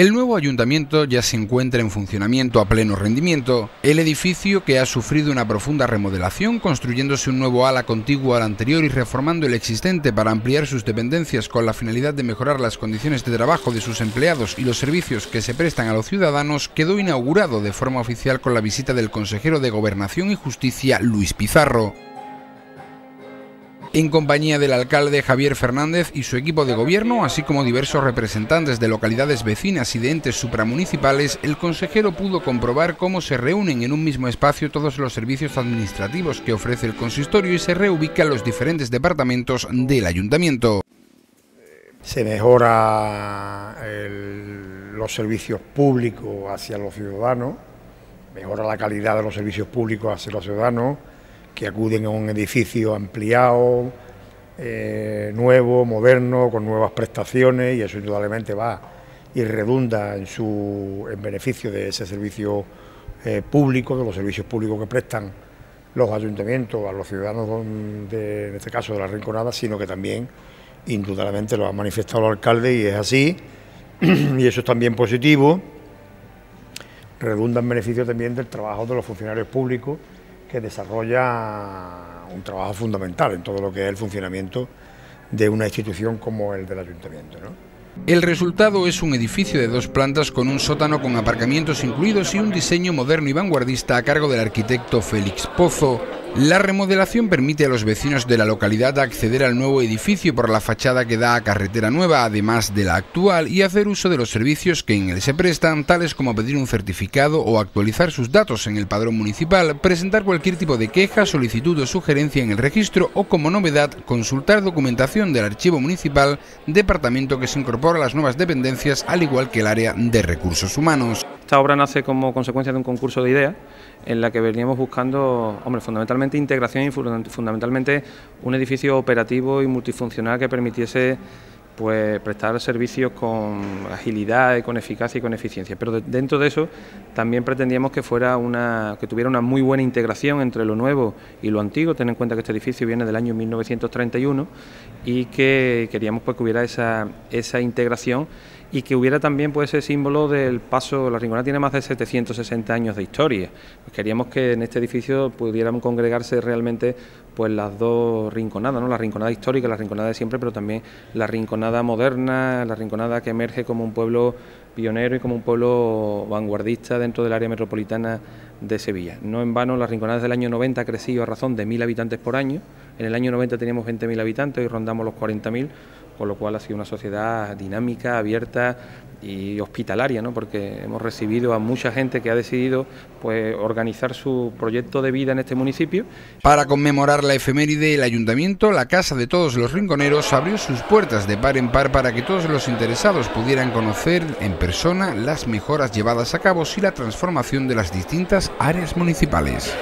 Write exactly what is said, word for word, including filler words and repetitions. El nuevo ayuntamiento ya se encuentra en funcionamiento a pleno rendimiento. El edificio, que ha sufrido una profunda remodelación, construyéndose un nuevo ala contiguo al anterior y reformando el existente para ampliar sus dependencias con la finalidad de mejorar las condiciones de trabajo de sus empleados y los servicios que se prestan a los ciudadanos, quedó inaugurado de forma oficial con la visita del consejero de Gobernación y Justicia, Luis Pizarro. En compañía del alcalde Javier Fernández y su equipo de gobierno, así como diversos representantes de localidades vecinas y de entes supramunicipales, el consejero pudo comprobar cómo se reúnen en un mismo espacio todos los servicios administrativos que ofrece el consistorio y se reubican los diferentes departamentos del ayuntamiento. Se mejora el, los servicios públicos hacia los ciudadanos, mejora la calidad de los servicios públicos hacia los ciudadanos, que acuden a un edificio ampliado, eh, nuevo, moderno, con nuevas prestaciones, y eso indudablemente va y redunda en, su, en beneficio de ese servicio eh, público, de los servicios públicos que prestan los ayuntamientos a los ciudadanos, de, en este caso de La Rinconada, sino que también indudablemente lo ha manifestado el alcalde y es así, y eso es también positivo, redunda en beneficio también del trabajo de los funcionarios públicos, que desarrolla un trabajo fundamental en todo lo que es el funcionamiento de una institución como el del ayuntamiento, ¿no? El resultado es un edificio de dos plantas con un sótano con aparcamientos incluidos y un diseño moderno y vanguardista a cargo del arquitecto Félix Pozo. La remodelación permite a los vecinos de la localidad acceder al nuevo edificio por la fachada que da a Carretera Nueva, además de la actual, y hacer uso de los servicios que en él se prestan, tales como pedir un certificado o actualizar sus datos en el padrón municipal, presentar cualquier tipo de queja, solicitud o sugerencia en el registro o, como novedad, consultar documentación del archivo municipal, departamento que se incorpora a las nuevas dependencias, al igual que el área de recursos humanos. Esta obra nace como consecuencia de un concurso de ideas en la que veníamos buscando, hombre, fundamentalmente integración y fundamentalmente un edificio operativo y multifuncional que permitiese, pues, prestar servicios con agilidad y con eficacia y con eficiencia. Pero de, dentro de eso también pretendíamos que fuera una, que tuviera una muy buena integración entre lo nuevo y lo antiguo. Ten en cuenta que este edificio viene del año mil novecientos treinta y uno y que queríamos, pues, que hubiera esa, esa integración y que hubiera también, pues, ese símbolo del paso. La Rinconada tiene más de setecientos sesenta años de historia. Pues queríamos que en este edificio pudieran congregarse realmente, pues, las dos rinconadas, ¿no? La Rinconada histórica, la Rinconada de siempre, pero también la Rinconada moderna, La Rinconada que emerge como un pueblo pionero y como un pueblo vanguardista dentro del área metropolitana de Sevilla. No en vano, La Rinconada desde el año noventa ha crecido a razón de mil habitantes por año. En el año noventa teníamos veinte mil habitantes y rondamos los cuarenta mil, con lo cual ha sido una sociedad dinámica, abierta y hospitalaria, ¿no? Porque hemos recibido a mucha gente que ha decidido, pues, organizar su proyecto de vida en este municipio. Para conmemorar la efeméride, el ayuntamiento, la Casa de Todos los Rinconeros, abrió sus puertas de par en par para que todos los interesados pudieran conocer en persona las mejoras llevadas a cabo y la transformación de las distintas áreas municipales.